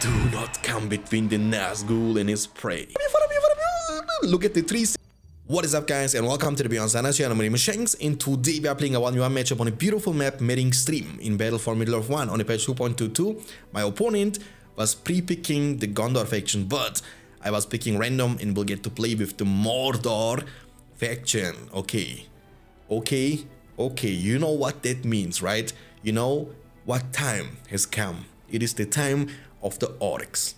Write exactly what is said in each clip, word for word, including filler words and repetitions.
Do not come between the Nazgûl and his prey. Look at the trees. What is up, guys, and welcome to the BeyondStandards channel. My name is Shanks, and today we are playing a one v one matchup on a beautiful map, Mering Stream, in Battle for Middle-earth one on the patch two point two two. My opponent was pre-picking the Gondor faction, but I was picking random and will get to play with the Mordor faction. Okay, okay, okay, you know what that means, right? You know what time has come. It is the time of the orcs.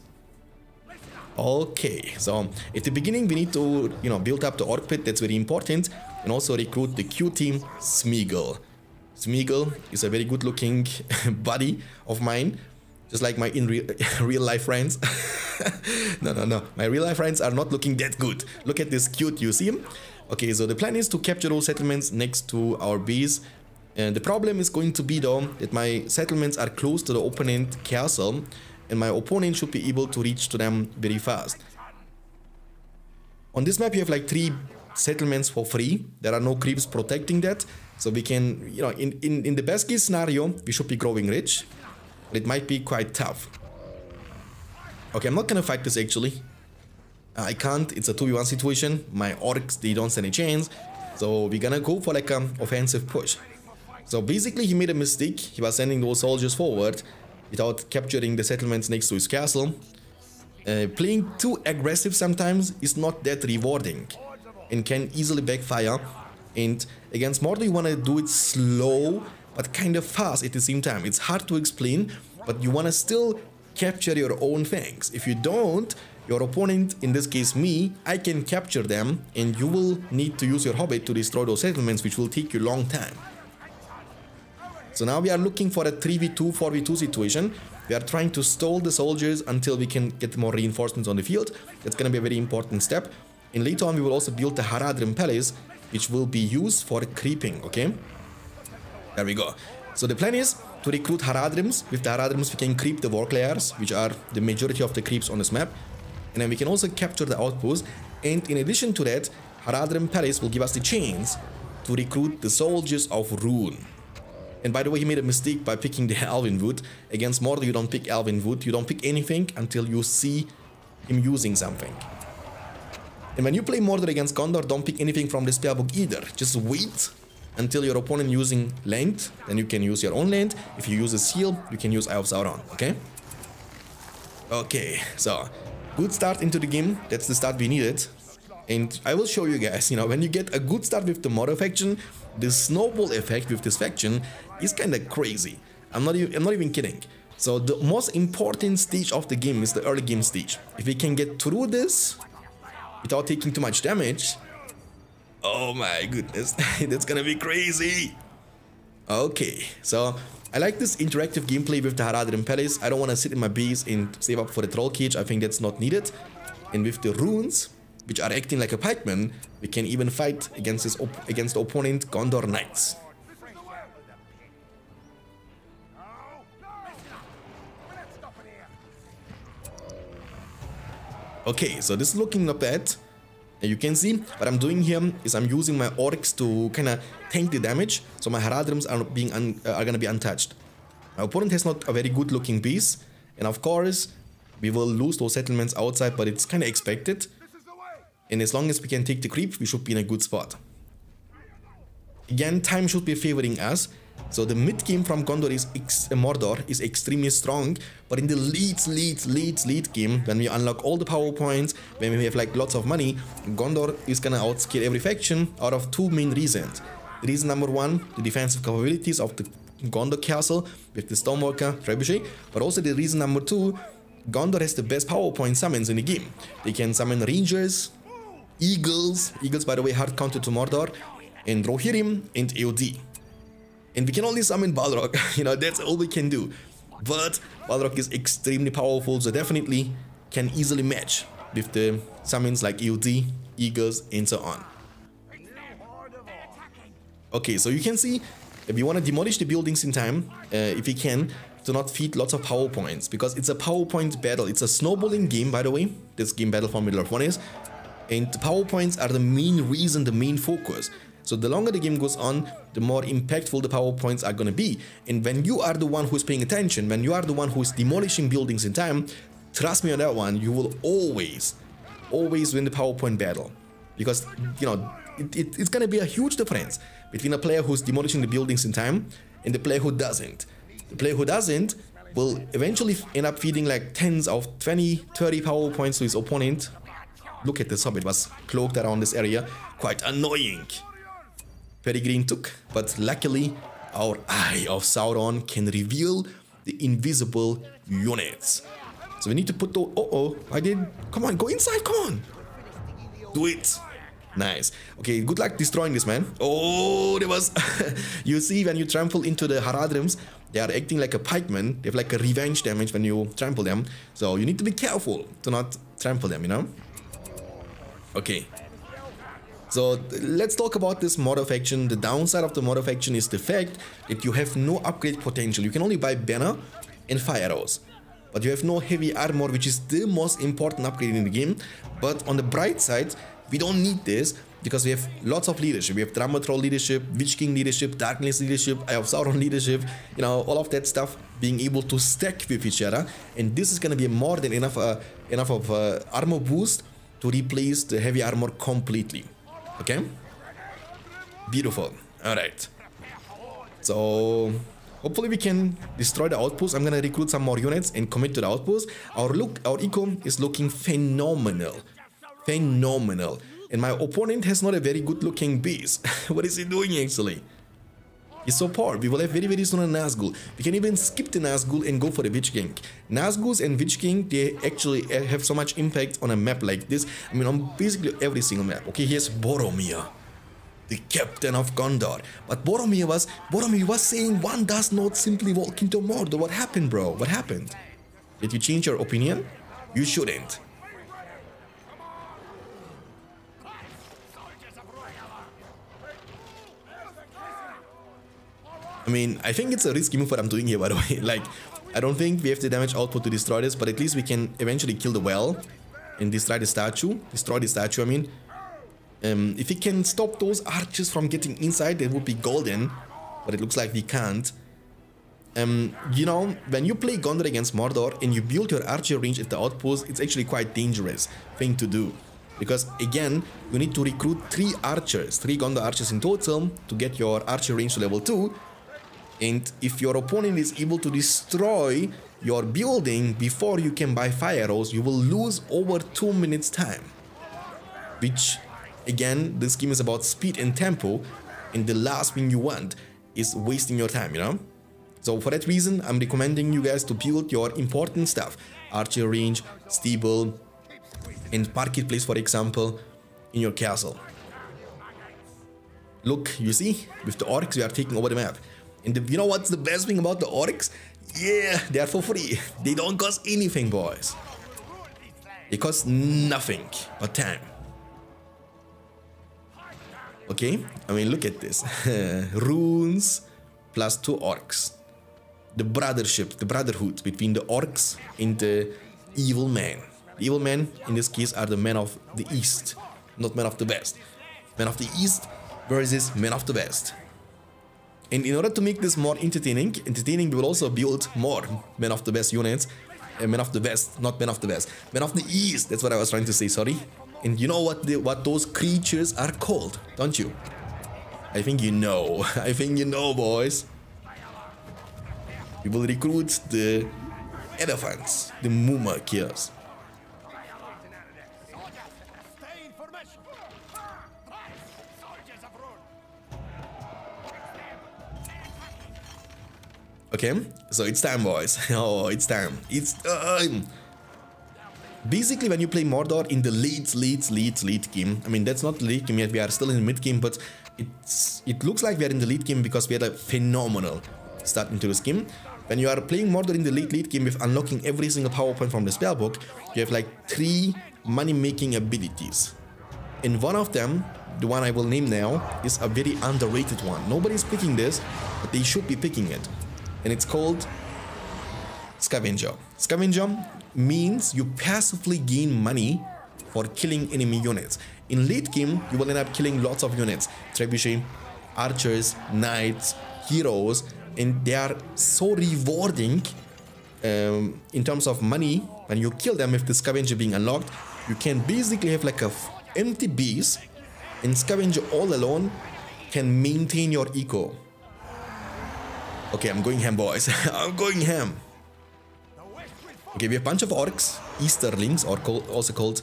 Okay, so at the beginning we need to, you know, build up the orc pit. That's very important, and also recruit the Q team Smeagol. Smeagol is a very good looking buddy of mine, just like my in real, real life friends. no, no, no, my real life friends are not looking that good. Look at this cute, you see him? Okay, so the plan is to capture all settlements next to our base. And the problem is going to be, though, that my settlements are close to the opponent castle, and my opponent should be able to reach to them very fast. On this map, you have like three settlements for free. There are no creeps protecting that. So we can, you know, in, in, in the best case scenario, we should be growing rich. But it might be quite tough. Okay, I'm not gonna fight this, actually. I can't. It's a two v one situation. My orcs, they don't stand a chance. So we're gonna go for like an offensive push. So basically he made a mistake. He was sending those soldiers forward without capturing the settlements next to his castle. Uh, playing too aggressive sometimes is not that rewarding and can easily backfire. And against Mordor you want to do it slow but kind of fast at the same time. It's hard to explain, but you want to still capture your own fangs. If you don't, your opponent, in this case me, I can capture them, and you will need to use your hobbit to destroy those settlements, which will take you a long time. So now we are looking for a three v two, four v two situation. We are trying to stall the soldiers until we can get more reinforcements on the field. That's going to be a very important step. And later on, we will also build the Haradrim Palace, which will be used for creeping, okay? There we go. So the plan is to recruit Haradrims. With the Haradrims, we can creep the Warclairs, which are the majority of the creeps on this map. And then we can also capture the outpost. And in addition to that, Haradrim Palace will give us the chance to recruit the soldiers of Rohan. And by the way, he made a mistake by picking the Elven Wood. Against Mordor, you don't pick Elven Wood. You don't pick anything until you see him using something. And when you play Mordor against Gondor, don't pick anything from the Spellbook either. Just wait until your opponent using land. Then you can use your own land. If you use a seal, you can use Eye of Sauron, okay? Okay, so good start into the game. That's the start we needed. And I will show you guys, you know, when you get a good start with the Mordor faction, the snowball effect with this faction is kind of crazy. I'm not, even, I'm not even kidding. So the most important stage of the game is the early game stage. If we can get through this without taking too much damage, oh my goodness, that's gonna be crazy. Okay, so I like this interactive gameplay with the Haradrim Palace. I don't want to sit in my base and save up for the troll cage. I think that's not needed. And with the runes, which are acting like a pikeman, we can even fight against his op against the opponent Gondor Knights. Okay, so this is looking not bad. You can see what I'm doing here is I'm using my orcs to kind of tank the damage, so my Haradrims are being un are gonna be untouched. My opponent has not a very good looking base, and of course we will lose those settlements outside, but it's kind of expected. And as long as we can take the creep, we should be in a good spot. Again, time should be favoring us. So the mid-game from Gondor is ex Mordor is extremely strong. But in the late, late, late, late game, when we unlock all the power points, when we have like lots of money, Gondor is gonna outskill every faction out of two main reasons. Reason number one, the defensive capabilities of the Gondor castle with the Stoneworker Trebuchet. But also the reason number two, Gondor has the best power point summons in the game. They can summon rangers, Eagles, Eagles by the way hard counter to Mordor, and Rohirrim and A O D. And we can only summon Balrog, you know, that's all we can do. But Balrog is extremely powerful, so definitely can easily match with the summons like A O D, Eagles and so on. Okay, so you can see if we want to demolish the buildings in time, uh, if we can, do not feed lots of power points, because it's a power point battle. It's a snowballing game, by the way, this game Battle for Middle-earth one is. And the power points are the main reason, the main focus. So the longer the game goes on, the more impactful the power points are gonna be. And when you are the one who's paying attention, when you are the one who's demolishing buildings in time, trust me on that one, you will always, always win the PowerPoint battle. Because, you know, it, it, it's gonna be a huge difference between a player who's demolishing the buildings in time and the player who doesn't. The player who doesn't will eventually end up feeding like tens of twenty, thirty power points to his opponent. Look at this hobbit was cloaked around this area. Quite annoying. Peregrine took, but luckily our Eye of Sauron can reveal the invisible units. So we need to put the... Uh oh, I did... Come on, go inside, come on. Do it. Nice. Okay, good luck destroying this, man. Oh, there was... You see, when you trample into the Haradrims, they are acting like a pikeman. They have like a revenge damage when you trample them. So you need to be careful to not trample them, you know? Okay. So let's talk about this mod of action. The downside of the mod of action is the fact that you have no upgrade potential. You can only buy banner and fire arrows. But you have no heavy armor, which is the most important upgrade in the game. But on the bright side, we don't need this because we have lots of leadership. We have Dramatrol leadership, Witch King leadership, Darkness leadership, Eye of Sauron leadership, you know, all of that stuff being able to stack with each other. And this is going to be more than enough, uh, enough of uh, armor boost to replace the heavy armor completely. Okay? Beautiful. Alright. So... hopefully we can destroy the outpost. I'm gonna recruit some more units and commit to the outpost. Our look, our eco is looking phenomenal. Phenomenal. And my opponent has not a very good looking beast. What is he doing actually? He's so poor. We will have very very soon a Nazgûl. We can even skip the Nazgûl and go for the Witch King. Nazgûls and Witch King, they actually have so much impact on a map like this. I mean, on basically every single map. Okay, here's Boromir, the captain of Gondor. But Boromir was, Boromir was saying one does not simply walk into Mordor. What happened, bro? What happened? Did you change your opinion? You shouldn't. I mean, I think it's a risky move what I'm doing here, by the way. Like, I don't think we have the damage output to destroy this, but at least we can eventually kill the well and destroy the statue. Destroy the statue, I mean. Um, if we can stop those archers from getting inside, it would be golden. But it looks like we can't. Um, you know, when you play Gondor against Mordor and you build your archer range at the outpost, it's actually quite dangerous thing to do. Because, again, you need to recruit three archers, three Gondor archers in total to get your archer range to level two. And if your opponent is able to destroy your building before you can buy fire arrows, you will lose over two minutes time. Which... again, this game is about speed and tempo, and the last thing you want is wasting your time, you know? So for that reason, I'm recommending you guys to build your important stuff. Archer range, stable, and marketplace, for example, in your castle. Look, you see? With the orcs, we are taking over the map. And the, you know what's the best thing about the orcs? Yeah, they are for free. They don't cost anything, boys. They cost nothing but time. Okay, I mean, look at this. Runes plus two orcs. The brothership, the brotherhood between the orcs and the evil men. The evil men, in this case, are the men of the east, not men of the west. Men of the east versus men of the west. And in order to make this more entertaining, entertaining, we will also build more men of the west units. And men of the west, not men of the west. Men of the east, that's what I was trying to say, sorry. And you know what the, what those creatures are called, don't you? I think you know. I think you know, boys. We will recruit the elephants, the Mûmakils. Okay, so it's time, boys. Oh, it's time. It's time. Basically, when you play Mordor in the late, late, late, late game, I mean, that's not late game yet, we are still in the mid game, but it's, it looks like we are in the late game because we had a phenomenal start into this game. When you are playing Mordor in the late, late game with unlocking every single power point from the spellbook, you have like three money-making abilities. And one of them, the one I will name now, is a very underrated one. Nobody's picking this, but they should be picking it. And it's called Scavenger. Scavenger means you passively gain money for killing enemy units. In late game, you will end up killing lots of units, trebuchet, archers, knights, heroes, and they are so rewarding um, in terms of money. When you kill them, if the scavenger being unlocked, you can basically have like a empty base, and scavenger all alone can maintain your eco. Okay, I'm going ham, boys. I'm going ham. Okay, we have a bunch of orcs, Easterlings, or also called.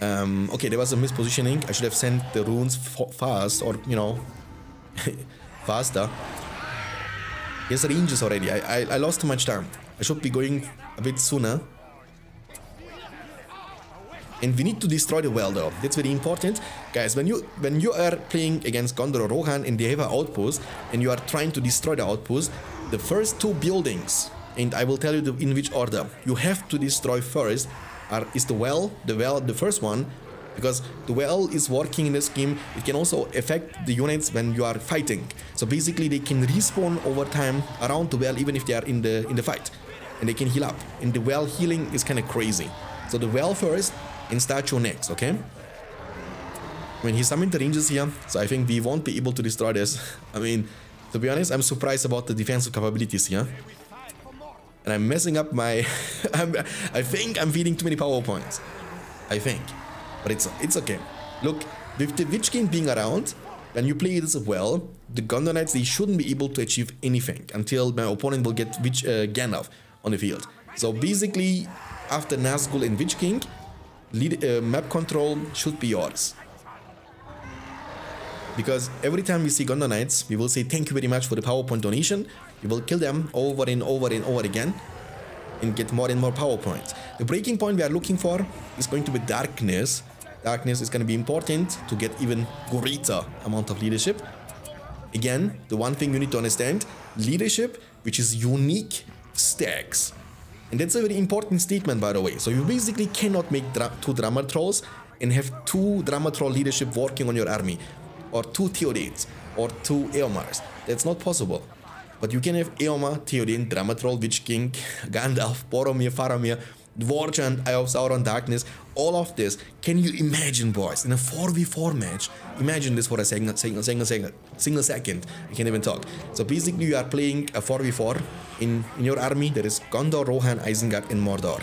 Um, okay, there was a mispositioning. I should have sent the runes fast, or you know, faster. Yes, ranges already. I, I I lost too much time. I should be going a bit sooner. And we need to destroy the well, though. That's very important, guys. When you when you are playing against Gondor or Rohan and they have an outpost, and you are trying to destroy the outpost, the first two buildings, and I will tell you the, in which order you have to destroy first, are is the well, the well, the first one, because the well is working in this game. It can also affect the units when you are fighting. So basically, they can respawn over time around the well, even if they are in the in the fight, and they can heal up. And the well healing is kind of crazy. So the well first. And statue next, okay? I mean, he summoned the rangers here, so I think we won't be able to destroy this. I mean, to be honest, I'm surprised about the defensive capabilities here. And I'm messing up my... I'm, I think I'm feeding too many power points. I think. But it's it's okay. Look, with the Witch King being around, when you play this well, the Gondor Knights, they shouldn't be able to achieve anything until my opponent will get Witch, uh, Gannath on the field. So basically, after Nazgûl and Witch King, Lead, uh, map control should be yours, because every time we see Gondor Knights, we will say thank you very much for the PowerPoint donation. We will kill them over and over and over again and get more and more PowerPoints. The breaking point we are looking for is going to be darkness. Darkness is going to be important to get even greater amount of leadership. Again, the one thing you need to understand, leadership, which is unique, stacks. And that's a very important statement, by the way. So you basically cannot make dra two Dramatrols and have two Dramatrol leadership working on your army. Or two Théodens. Or two Éomers. That's not possible. But you can have Éomer, Théoden, Dramatrol, Witch King, Gandalf, Boromir, Faramir, Dvorchant, Eye of Sauron, Darkness. All of this. Can you imagine, boys? In a four v four match, imagine this for a second, single, single, single, single second. I can't even talk. So basically, you are playing a four v four. In, in your army, there is Gondor, Rohan, Isengard, and Mordor.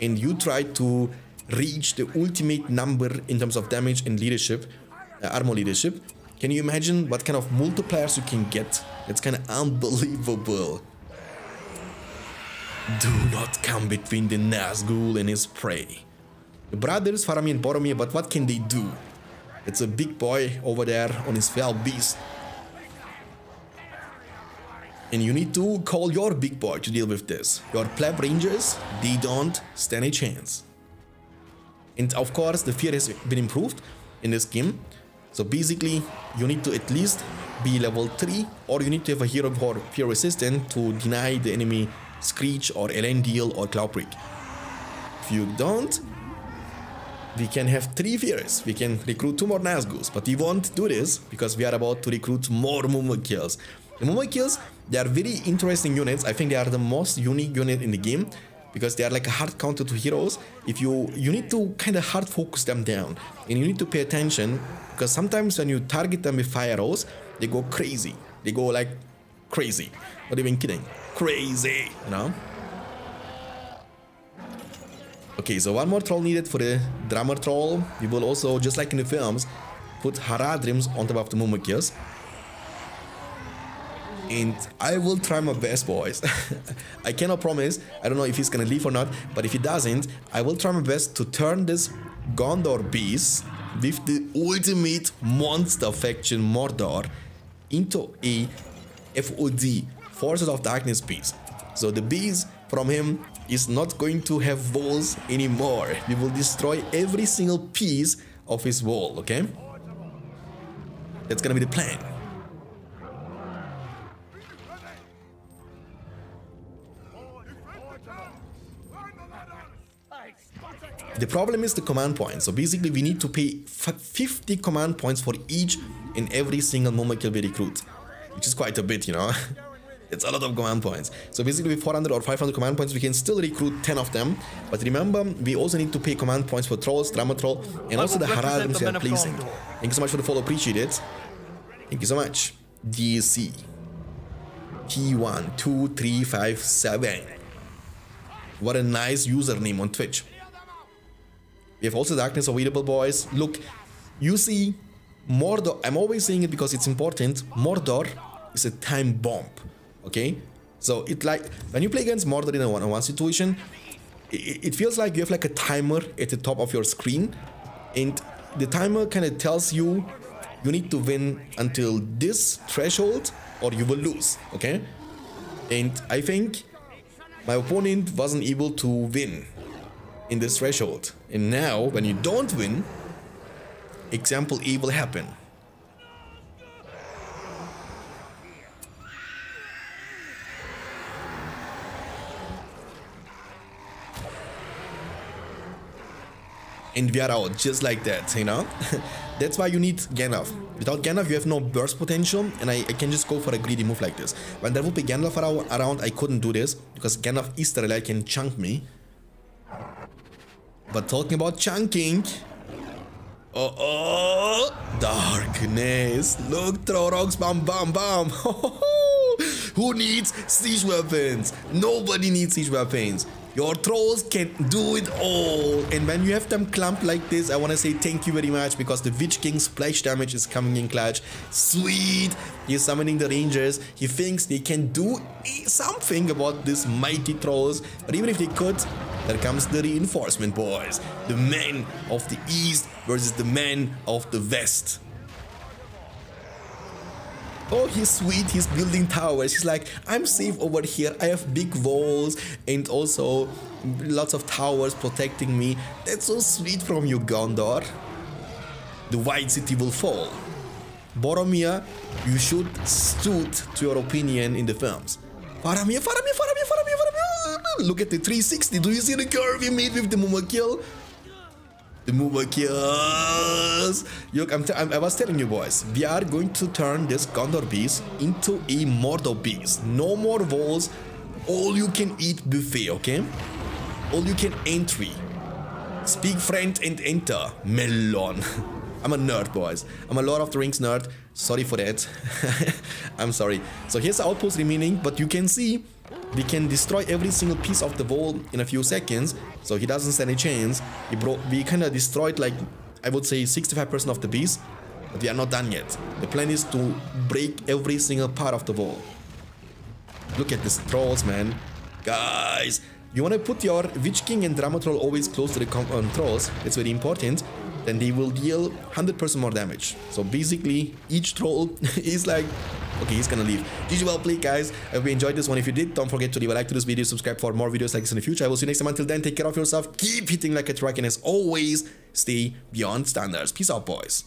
And you try to reach the ultimate number in terms of damage and leadership, uh, armor leadership. Can you imagine what kind of multipliers you can get? It's kind of unbelievable. Do not come between the Nazgûl and his prey. The brothers, Faramir and Boromir, but what can they do? It's a big boy over there on his fell beast. And you need to call your big boy to deal with this. Your pleb rangers, they don't stand a chance. And of course, the fear has been improved in this game. So basically, you need to at least be level three, or you need to have a hero for fear resistant to deny the enemy Screech or Elendil or Cloudbreak. If you don't, we can have three fears. We can recruit two more Nazgûls, but we won't do this because we are about to recruit more Mûmakils. The Mûmakils, they are very interesting units. I think they are the most unique unit in the game because they are like a hard counter to heroes. If you you need to kind of hard focus them down, and you need to pay attention, because sometimes when you target them with fire arrows, they go crazy. They go like crazy. Not even kidding. Crazy, you know? Okay, so one more troll needed for the Dramatrol. We will also, just like in the films, put Haradrims on top of the Mûmakils. And I will try my best, boys. I cannot promise. I don't know if he's gonna leave or not, but if he doesn't, I will try my best to turn this Gondor beast with the ultimate monster faction Mordor into a F O D, Forces of Darkness beast. So the beast from him is not going to have walls anymore. We will destroy every single piece of his wall, okay? That's gonna be the plan. The problem is the command points. So basically, we need to pay fifty command points for each and every single Mûmakil we recruit, which is quite a bit, you know. It's a lot of command points. So basically with four hundred or five hundred command points, we can still recruit ten of them. But remember, we also need to pay command points for trolls, Dramatrol, and also the Haradrims we are placing. Thank you so much for the follow, appreciate it. Thank you so much. D C. T one two three five seven. What a nice username on Twitch. We have also Darkness available, boys. Look, you see, Mordor, I'm always saying it because it's important, Mordor is a time bomb, okay? So it like, when you play against Mordor in a one-on-one situation, it, it feels like you have like a timer at the top of your screen, and the timer kind of tells you, you need to win until this threshold or you will lose, okay? And I think my opponent wasn't able to win in this threshold. And now, when you don't win, example A will happen. And we are out, just like that, you know? That's why you need Gannath. Without Gannath, you have no burst potential, and I, I can just go for a greedy move like this. When there would be Gannath around, I couldn't do this, because Gannath Easterling can chunk me. But talking about chunking... Oh, oh! Darkness! Look, throw rocks, bam, bam, bam! Who needs siege weapons? Nobody needs siege weapons. Your trolls can do it all. And when you have them clumped like this, I want to say thank you very much because the Witch King splash damage is coming in clutch. Sweet! He's summoning the Rangers. He thinks they can do something about these mighty trolls. But even if they could, there comes the reinforcement, boys. The men of the East versus the men of the West. Oh, he's sweet, he's building towers, he's like, I'm safe over here, I have big walls and also lots of towers protecting me. That's so sweet from you, Gondor. The White City will fall. Boromir, you should stood to your opinion in the films. Faramir, Faramir, Faramir, Faramir, Faramir. Look at the three sixty, do you see the curve he made with the Mûmakil? The Mûmakils! Look, I'm t I was telling you boys, we are going to turn this Gondor beast into a Mordor beast. No more walls, all you can eat buffet, okay? All you can entry. Speak French and enter. Melon. I'm a nerd, boys. I'm a Lord of the Rings nerd. Sorry for that. I'm sorry. So here's the outpost remaining, but you can see we can destroy every single piece of the wall in a few seconds, so he doesn't stand a chance. He bro we kind of destroyed, like, I would say sixty-five percent of the beast, but we are not done yet. The plan is to break every single part of the wall. Look at these trolls, man. Guys, you want to put your Witch King and Dramatrol always close to the um, trolls, that's very important, then they will deal one hundred percent more damage. So basically, each troll is like... Okay, he's gonna leave. G G, well played, guys. I hope you enjoyed this one. If you did, don't forget to leave a like to this video, subscribe for more videos like this in the future. I will see you next time. Until then, take care of yourself, keep hitting like a truck, and as always, stay beyond standards. Peace out, boys.